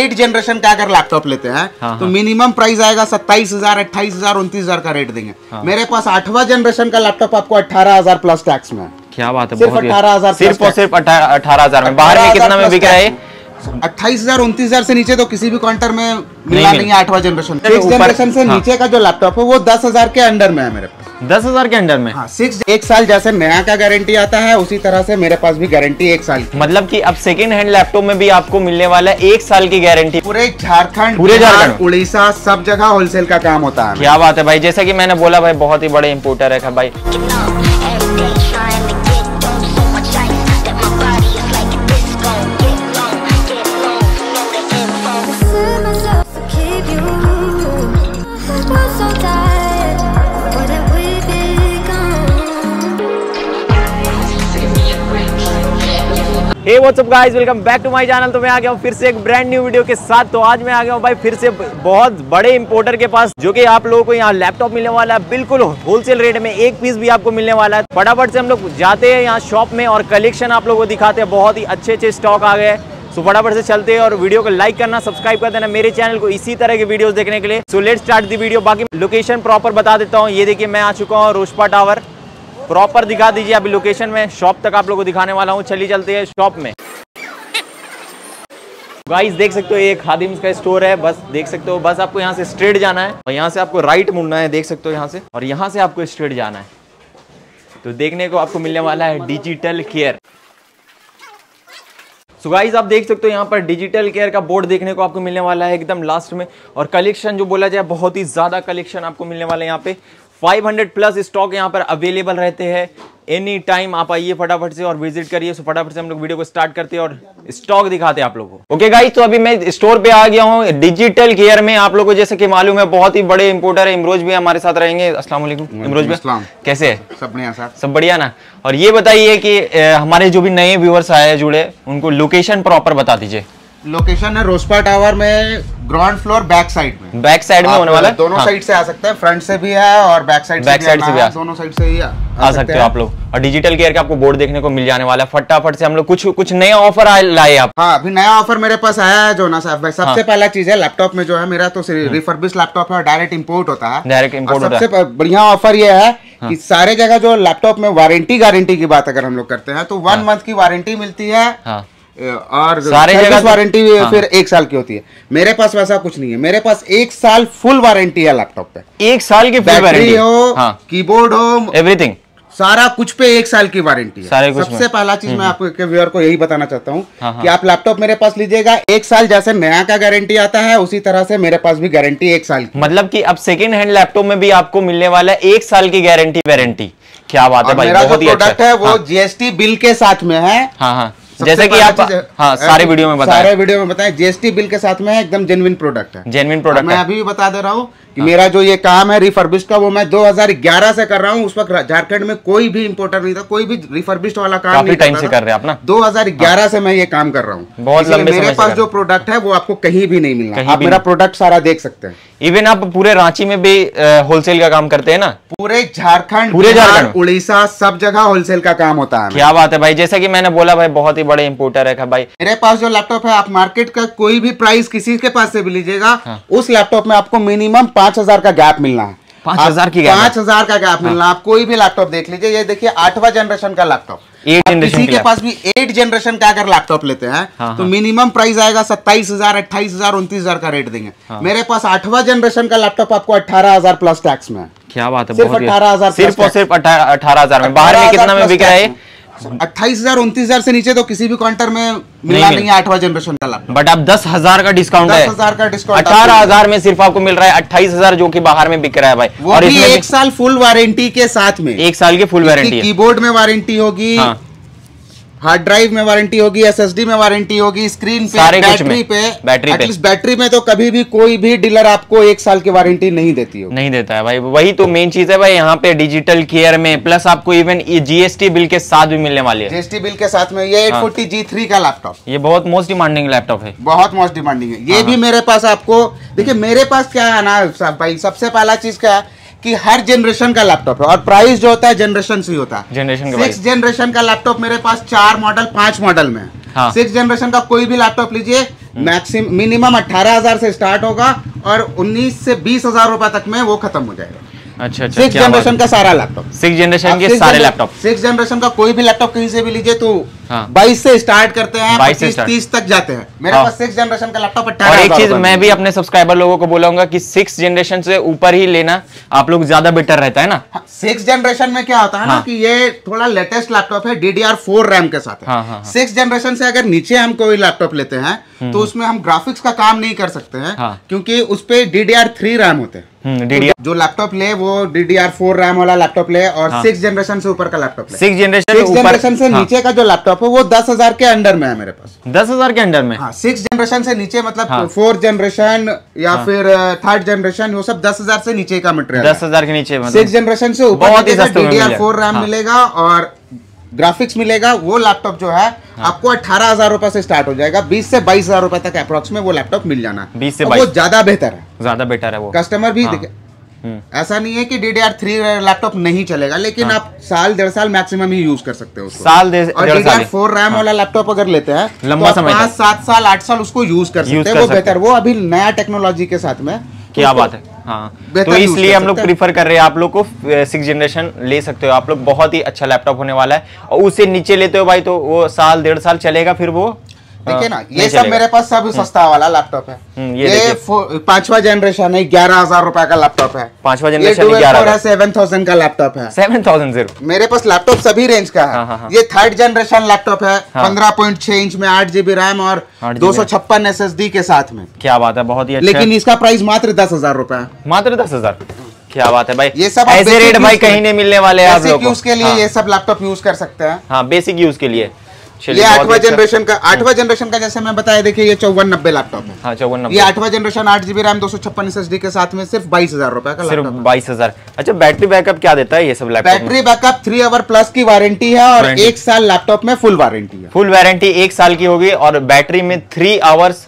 8 generation का अगर laptop लेते हैं तो मिनिमम प्राइस आएगा 27,000, 28,000, 29,000 का रेट देंगे। मेरे पास 8वां जनरेशन का लैपटॉप आपको 18,000 प्लस टैक्स में। क्या बात है, सिर्फ 18,000, सिर्फ और सिर्फ 18,000 में। बाहर में कितना में बिक रहा है? 28,000, 29,000 से नीचे तो किसी भी काउंटर में मिला नहीं है। 8वां जनरेशन 6 जनरेशन से नीचे का जो लैपटॉप है वो 10,000 के अंडर में है मेरे पास। 10,000 के अंडर में 1 साल जैसे नया का गारंटी आता है उसी तरह से मेरे पास भी गारंटी 1 साल की। मतलब कि अब सेकंड हैंड लैपटॉप में भी आपको मिलने वाला है 1 साल की गारंटी। पूरे झारखंड, पूरे उड़ीसा, सब जगह होलसेल का काम होता है। क्या बात है भाई, जैसा कि मैंने बोला भाई बहुत ही बड़े इम्पोर्टर है भाई। Hey what's up guys, welcome back to my channel. तो मैं आ गया हूँ फिर से एक ब्रांड न्यू वीडियो के साथ। तो आज मैं आ गया हूँ भाई फिर से बहुत बड़े इंपोर्टर के पास, जो कि आप लोगों को यहाँ लैपटॉप मिलने वाला है बिल्कुल होलसेल रेट में, एक पीस भी आपको मिलने वाला है। फटाफट से हम लोग जाते हैं यहाँ शॉप में और कलेक्शन आप लोगों को दिखाते हैं। बहुत ही अच्छे अच्छे स्टॉक आ गए। सो फटाफट से चलते हैं और वीडियो को लाइक करना, सब्सक्राइब कर देना मेरे चैनल को इसी तरह की वीडियोस देखने के लिए। So let's start the video. बाकी लोकेशन प्रॉपर बता देता हूँ। ये देखिए मैं आ चुका हूँ रोशपा टावर, प्रॉपर दिखा दीजिए अभी लोकेशन में। शॉप तक आप लोगों को दिखाने वाला हूँ, चलिए चलते हैं शॉप में। गाइस देख सकते हो ये खादिम्स का स्टोर है। बस देख सकते हो, बस आपको यहाँ से स्ट्रेट जाना है और यहाँ से आपको राइट मुड़ना है, देख सकते हो यहाँ से, और यहाँ से आपको स्ट्रेट जाना है। तो देखने को आपको मिलने वाला है डिजिटल केयर। सो गाइस आप देख सकते हो यहाँ पर डिजिटल केयर का बोर्ड देखने को आपको मिलने वाला है एकदम लास्ट में। और कलेक्शन जो बोला जाए बहुत ही ज़्यादा कलेक्शन आपको मिलने वाला है यहाँ पे। 500 प्लस स्टॉक यहाँ पर अवेलेबल रहते हैं। एनी टाइम आप आइए फटाफट से और विजिट करिए। सो फटाफट से हम लोग वीडियो को स्टार्ट करते हैं और स्टॉक दिखाते हैं आप लोगों को। ओके गाइस, तो अभी मैं स्टोर पे आ गया हूँ डिजिटल केयर में। आप लोगों को जैसे कि मालूम है बहुत ही बड़े इंपोर्टर है। इमरोज भी हमारे साथ रहेंगे। अस्सलाम वालेकुम इमरोज भाई, कैसे है? सब बढ़िया सर, सब बढ़िया ना। और ये बताइए कि हमारे जो भी नए व्यूअर्स आए जुड़े उनको लोकेशन प्रॉपर बता दीजिए। लोकेशन है रोशपा टावर में, ग्राउंड फ्लोर बैक साइड में। बैक साइड में होने वाला है। दोनों साइड से आ सकते हैं, फ्रंट से भी है और बैक साइड से भी दोनों साइड से ही आ सकते हो आप लोग। और डिजिटल केयर का आपको बोर्ड देखने को मिल जाने वाला है। फटाफट से हम लोग कुछ नया ऑफर लाए आप। हाँ, अभी नया ऑफर मेरे पास आया है जो ना साहब भाई। सबसे पहला चीज है लैपटॉप में जो है मेरा तो रिफर्बिश लैपटॉप है, डायरेक्ट इम्पोर्ट होता है। डायरेक्ट इम्पोर्ट होता है। सबसे बढ़िया ऑफर ये है कि सारे जगह जो लैपटॉप में वारंटी की बात अगर हम लोग करते हैं तो 1 मंथ की वारंटी मिलती है और सारे जगह वारंटी फिर 1 साल की होती है। मेरे पास वैसा कुछ नहीं है। मेरे पास 1 साल फुल वारंटी है लैपटॉप पे। 1 साल की बैटरी हो, कीबोर्ड हो, एवरीथिंग, सारा कुछ पे 1 साल की वारंटी है। सबसे पहला चीज मैं आपके व्यूअर को यही बताना चाहता हूँ कि आप लैपटॉप मेरे पास लीजिएगा 1 साल जैसे नया का गारंटी आता है उसी तरह से मेरे पास भी गारंटी 1 साल की। मतलब कि अब सेकंड हैंड लैपटॉप में भी आपको मिलने वाला है 1 साल की गारंटी वारंटी। क्या बात है भाई, बहुत ही अच्छा है। वो जीएसटी बिल के साथ में है, जैसे कि आप सारे वीडियो में बताएं जीएसटी बिल के साथ में एकदम जेन्युइन प्रोडक्ट है। जेन्युइन प्रोडक्ट मैं अभी भी बता दे रहा हूँ कि मेरा जो ये काम है रिफर्बिश का वो मैं 2011 से कर रहा हूँ। उस वक्त झारखंड में कोई भी इंपोर्टर नहीं था, कोई भी रिफर्बिश वाला काम नहीं टाइम से कर रहे हैं अपना। 2011 से मैं ये काम कर रहा हूँ, बहुत लंबे समय से। मेरे पास जो प्रोडक्ट है वो आपको कहीं भी नहीं मिलना। आप मेरा प्रोडक्ट सारा देख सकते हैं। इवन आप पूरे रांची में भी होलसेल का काम करते हैं ना? पूरे झारखंड, पूरे उड़ीसा, सब जगह होलसेल का काम होता है। क्या बात है भाई, जैसा कि मैंने बोला भाई बहुत ही बड़े इंपोर्टर है भाई। मेरे पास जो लैपटॉप है आप मार्केट का कोई भी प्राइस किसी के पास से भी लीजिएगा, उस लैपटॉप में आपको मिनिमम 5,000 का गैप मिलना है। 5,000 का गैप मिलना। आप कोई भी लैपटॉप देख लीजिए। ये देखिए 8वां जनरेशन का लैपटॉप। किसी के पास भी 8 जनरेशन का अगर लैपटॉप लेते हैं तो मिनिमम प्राइस आएगा 27,000, 28,000, 29,000 का रेट देंगे। मेरे पास 8वां जनरेशन का लैपटॉप आपको 18,000 प्लस टैक्स में। क्या बात है, सिर्फ 18,000, सिर्फ और सिर्फ 18,000 में। बाहर में कितना में बिक रहा है? 28,000, 29,000 से नीचे तो किसी भी काउंटर में मिला नहीं है 8वां जनरेशन का लैपटॉप। बट आप 10,000 का डिस्काउंट है, 10,000 का डिस्काउंट 18,000 में सिर्फ आपको मिल रहा है 28,000 जो कि बाहर में बिक रहा है भाई। वो और भी 1 साल फुल वारंटी के साथ में। 1 साल की फुल वारंटी। कीबोर्ड में वारंटी होगी, हार्ड ड्राइव में वारंटी होगी, एसएसडी में वारंटी होगी, स्क्रीन पे, बैटरी में तो कभी भी कोई भी डीलर आपको 1 साल की वारंटी नहीं देती हो, नहीं देता है भाई। वही तो मेन चीज है भाई यहाँ पे डिजिटल केयर में। प्लस आपको इवन जीएसटी बिल के साथ भी मिलने वाली है। जीएसटी बिल के साथ में ये 840G3 का लैपटॉप, ये बहुत मोस्ट डिमांडिंग लैपटॉप है, बहुत मोस्ट डिमांडिंग है। ये भी मेरे पास आपको देखिये मेरे पास क्या है ना भाई, सबसे पहला चीज क्या है कि हर जनरेशन का लैपटॉप है और प्राइस जो होता है जनरेशन से ही होता है। जनरेशन का लैपटॉप मेरे पास 4 मॉडल 5 मॉडल में। 6 जनरेशन का कोई भी लैपटॉप लीजिए मैक्सिम मिनिमम 18,000 से स्टार्ट होगा और 19 से 20,000 रुपए तक में वो खत्म हो जाएगा। अच्छा अच्छा, 6th जनरेशन का सारा लैपटॉप, 6th जनरेशन के सारे लैपटॉप, 6th जनरेशन का कोई भी लैपटॉप कहीं से भी लीजिए तो 22 से स्टार्ट करते हैं, 30 तक जाते हैं। मेरे पास 6th जनरेशन का लैपटॉप 18,000। एक चीज मैं भी अपने सब्सक्राइबर लोगों को बोलूंगा कि 6th जनरेशन से ऊपर ही लेना आप लोग ज्यादा बेटर रहता है ना। 6th जनरेशन में क्या होता है ना कि ये थोड़ा लेटेस्ट लैपटॉप है, DDR4 रैम के साथ है। 6th जनरेशन से अगर नीचे हम कोई लैपटॉप लेते हैं तो उसमें हम ग्राफिक्स का काम नहीं कर सकते हैं क्योंकि उसपे DDR3 रैम होते हैं। जो लैपटॉप ले वो DDR4 रैम वाला लैपटॉप ले और 6th जनरेशन से ऊपर का लैपटॉप ले। 6th जनरेशन से नीचे का जो लैपटॉप है वो 10,000 के अंडर में है मेरे पास। 10,000 के अंडर में। 6th जनरेशन से नीचे मतलब 4th जनरेशन या फिर 3rd जनरेशन वो सब 10,000 से नीचे का मटेरियल। 10,000 के नीचे 6th जनरेशन से ऊपर DDR4 रैम मिलेगा और ग्राफिक्स मिलेगा। वो लैपटॉप जो है आपको 18,000 रुपए से स्टार्ट हो जाएगा, 20 से 22,000 रुपए तक अप्रोक्स में वो लैपटॉप मिल जाना। 20 से 22 वो ज्यादा बेहतर है, ज्यादा बेटर है वो। कस्टमर भी ऐसा नहीं है कि DDR3 लैपटॉप नहीं चलेगा, लेकिन आप साल 1.5 साल मैक्सिमम ही यूज कर सकते हो उसको। साल और DDR4 रैम वाला लैपटॉप अगर लेते हैं लंबा समय 5-7 साल 8 साल उसको यूज कर सकते हैं, वो बेहतर। वो अभी नया टेक्नोलॉजी के साथ में क्या बात है। तो इसलिए हम लोग प्रीफर कर रहे हैं आप लोग को 6th जनरेशन ले सकते हो आप लोग, बहुत ही अच्छा लैपटॉप होने वाला है। और उससे नीचे लेते हो भाई तो वो 1.5 साल चलेगा फिर वो। देखिए ना ये सब मेरे पास सब सस्ता वाला लैपटॉप है। ये 5वां जनरेशन है, 11,000 रुपए का लैपटॉप है। 5वां जनरेशन 7,000 का लैपटॉप है। 7,000 मेरे पास लैपटॉप सभी रेंज का है। ये 3rd जनरेशन लैपटॉप है, 15.6 इंच में 8 GB रैम और 256 SSD के साथ में। क्या बात है, बहुत ही। लेकिन इसका प्राइस मात्र 10,000 रुपए है, मात्र 10,000। क्या बात है भाई, ये सब ऐसे रेट भाई कहीं नहीं मिलने वाले हैं आप लोगों को। यूज के लिए ये सब लैपटॉप यूज कर सकते हैं। हाँ, बेसिक यूज के लिए। ये 8वां जनरेशन का जैसे मैं बताया, देखिए ये 5490 लैपटॉप है। हाँ, 5490। ये 8वां जनरेशन 8 GB रैम 256 SSD के साथ में सिर्फ 22,000 रुपए का लैपटॉप। सिर्फ 22,000। अच्छा, बैटरी बैकअप क्या देता है ये सब लैपटॉप? बैटरी बैकअप 3 आवर+ की वारंटी है और 1 साल लैपटॉप में फुल वारंटी है। फुल वारंटी 1 साल की होगी और बैटरी में 3 आवर्स+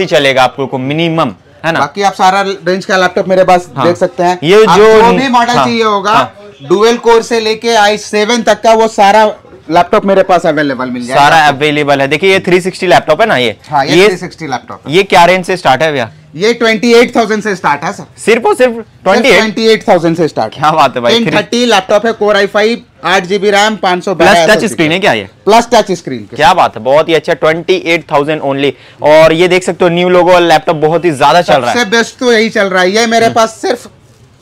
ही चलेगा आप लोग को मिनिमम, है ना। बाकी आप सारा रेंज का लैपटॉप मेरे पास देख सकते हैं। ये जो भी मॉडल चाहिए होगा डुअल कोर से लेके i7 तक का वो सारा लैपटॉप मेरे पास अवेलेबल मिल जाएगा। सारा अवेलेबल है। देखिए ये 360 लैपटॉप है ना ये। हाँ, ये 360 लैपटॉप। ये क्या रेंज से स्टार्ट है भैया? ये 28,000 से स्टार्ट है सर। सिर्फ और सिर्फ 28,000 से स्टार्ट। क्या बात है भाई। 30 लैपटॉप है, core i5, 8 GB RAM, 512 touch screen है क्या ये? Plus touch screen. क्या बात है, बहुत ही अच्छा। 28,000 ओनली। और ये देख सकते हो न्यू लोगो लैपटॉप बहुत ही ज्यादा चल रहा है। सबसे बेस्ट तो यही चल रहा है। ये मेरे पास सिर्फ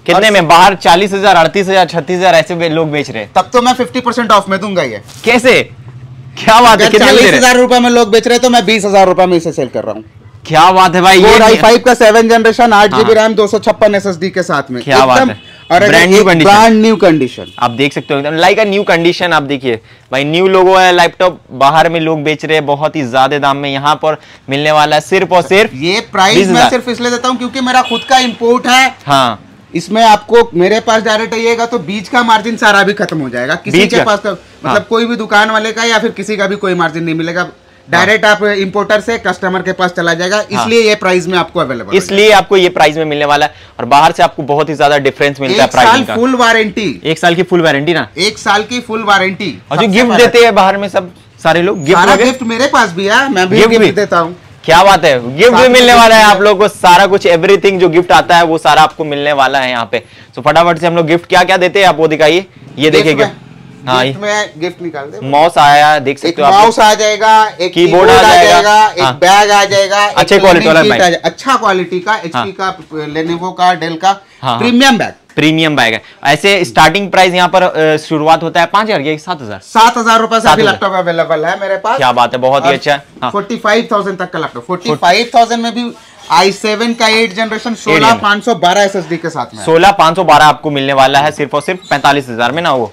कितने में? बाहर 40,000, 38,000, 36,000 ऐसे लोग बेच रहे हैं। तब तो मैं 50% ऑफ में दूंगा ये। कैसे? क्या बात है, कितने 40,000 रुपए में लोग बेच रहे हैं तो मैं 20,000 रुपए में इसे सेल कर रहा हूँ। क्या बात है भाई। ये i5 का 7th generation 8 GB RAM 256 SSD के साथ में। क्या बात है। और ब्रांड न्यू कंडीशन आप देख सकते हो, एकदम लाइक अ न्यू कंडीशन। आप देखिए भाई, न्यू लोगो है लैपटॉप, बाहर में लोग बेच रहे हैं बहुत ही ज्यादा दाम में। यहाँ पर मिलने वाला है सिर्फ और सिर्फ। ये प्राइस मैं सिर्फ इसलिए देता हूँ क्योंकि मेरा खुद का इम्पोर्ट है। हाँ, इसमें आपको मेरे पास डायरेक्ट आइएगा तो बीच का मार्जिन सारा भी खत्म हो जाएगा। किसी के पास मतलब कोई भी दुकान वाले का या फिर किसी का भी कोई मार्जिन नहीं मिलेगा। डायरेक्ट आप इंपोर्टर से कस्टमर के पास चला जाएगा। इसलिए ये प्राइस में आपको अवेलेबल, इसलिए आपको ये प्राइस में मिलने वाला है। और बाहर से आपको बहुत ही ज्यादा डिफरेंस मिलता है प्राइस का। फुल वारंटी, 1 साल की फुल वारंटी ना, 1 साल की फुल वारंटी। और जो गिफ्ट देते हैं बाहर में सब सारे लोग, गिफ्ट मेरे पास भी है, मैं भी गिफ्ट देता हूँ। क्या बात है, गिफ्ट भी मिलने वाला है आप लोगों को। सारा कुछ एवरीथिंग जो गिफ्ट आता है वो सारा आपको मिलने वाला है यहाँ पे। तो फटाफट से हम लोग गिफ्ट क्या क्या देते हैं आप वो दिखाइए। ये देखिए गिफ्ट। हाँ, गिफ्ट निकाल दे। माउस आया, देख सकते हो आप। माउस आ जाएगा, एक कीबोर्ड आ जाएगा, एक बैग आ जाएगा, अच्छे क्वालिटी वाला, अच्छा क्वालिटी का, HP का, लेनोवो का, डेल का प्रीमियम बैग। प्रीमियम बैग है। ऐसे स्टार्टिंग प्राइस यहाँ पर शुरुआत होता है 5,000 के 7,000। 7,000 रुपए से भी लैपटॉप अवेलेबल है मेरे पास। क्या बात है, बहुत ही अच्छा है। 45,000 तक का लैपटॉप। 45,000 में भी i7 का 8th जनरेशन 16512 SSD के साथ में। 16512 आपको मिलने वाला है सिर्फ और सिर्फ 45,000 में ना वो।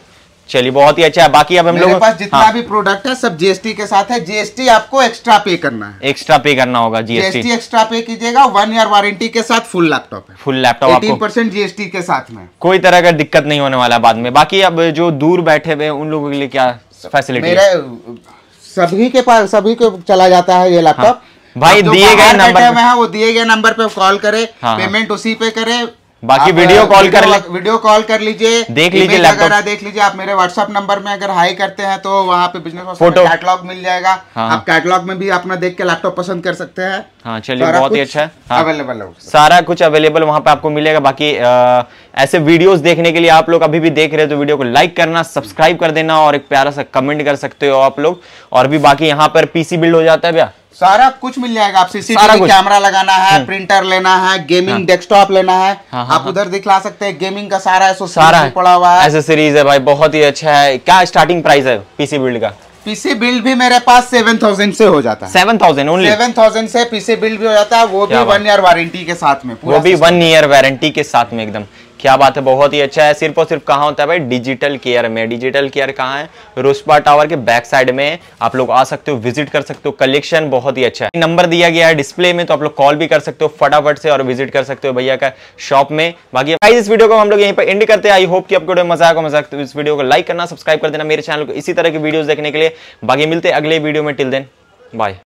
चलिए, बहुत ही अच्छा है। बाकी अब हम लोग मेरे पास जितना भी प्रोडक्ट है सब GST के साथ है। GST आपको एक्स्ट्रा पे करना है, एक्स्ट्रा पे करना होगा। GST एक्स्ट्रा पे कीजिएगा। 1 ईयर वारंटी के साथ फुल लैपटॉप है, फुल लैपटॉप। 18% GST के साथ में कोई तरह का दिक्कत नहीं होने वाला बाद में। बाकी अब जो दूर बैठे हुए उन लोगों के लिए क्या फैसिलिटी? सभी के पास, सभी को चला जाता है ये लैपटॉप भाई। दिए गए नंबर पे कॉल करे, पेमेंट उसी पे करे। बाकी वीडियो कॉल कर लीजिए, देख लीजिए, वगैरह देख लीजिए। आप मेरे व्हाट्सएप नंबर में अगर हाई करते हैं तो वहाँ पे बिजनेस फोटो कैटलॉग मिल जाएगा। हाँ। आप कैटलॉग में भी अपना देख के लैपटॉप पसंद कर सकते हैं। हाँ चलिए, बहुत ही अच्छा है। हाँ। अवेलेबल है, सारा कुछ अवेलेबल वहाँ पे आपको मिलेगा। बाकी ऐसे वीडियोस देखने के लिए आप लोग अभी भी देख रहे हो तो वीडियो को लाइक करना, सब्सक्राइब कर देना और एक प्यारा सा कमेंट कर सकते हो आप लोग। और भी बाकी यहाँ पर पीसी बिल्ड हो जाता है भैया, सारा कुछ मिल जाएगा। आप सीसीटीवी कैमरा लगाना है, प्रिंटर लेना है, गेमिंग डेस्कटॉप लेना है, आप उधर दिखला सकते हैं। गेमिंग का सारा सारा पड़ा हुआ है, एसेसरीज है भाई, बहुत ही अच्छा है। क्या स्टार्टिंग प्राइस है पीसी बिल्ड का? पीसी बिल्ड भी मेरे पास 7000 से हो जाता है। 7000 ओनली? 7000 से पीसी बिल्ड भी हो जाता है, वो भी 1 ईयर वारंटी के साथ में। वो भी 1 ईयर वारंटी के साथ में, एकदम। क्या बात है, बहुत ही अच्छा है। सिर्फ और सिर्फ कहाँ होता है भाई? डिजिटल केयर में। डिजिटल केयर कहाँ है? रोशपा टावर के बैक साइड में। आप लोग आ सकते हो, विजिट कर सकते हो। कलेक्शन बहुत ही अच्छा है। नंबर दिया गया है डिस्प्ले में, तो आप लोग कॉल भी कर सकते हो फटाफट से और विजिट कर सकते हो भैया का शॉप में। बाकी भाई इस वीडियो को हम लोग यहीं पर एंड करते हैं। आई होप कि आपको मजाक इस वीडियो को लाइक करना, सब्सक्राइब कर देना मेरे चैनल को इसी तरह की वीडियोज देखने के लिए। बाकी मिलते हैं अगले वीडियो में, टिल देन बाय।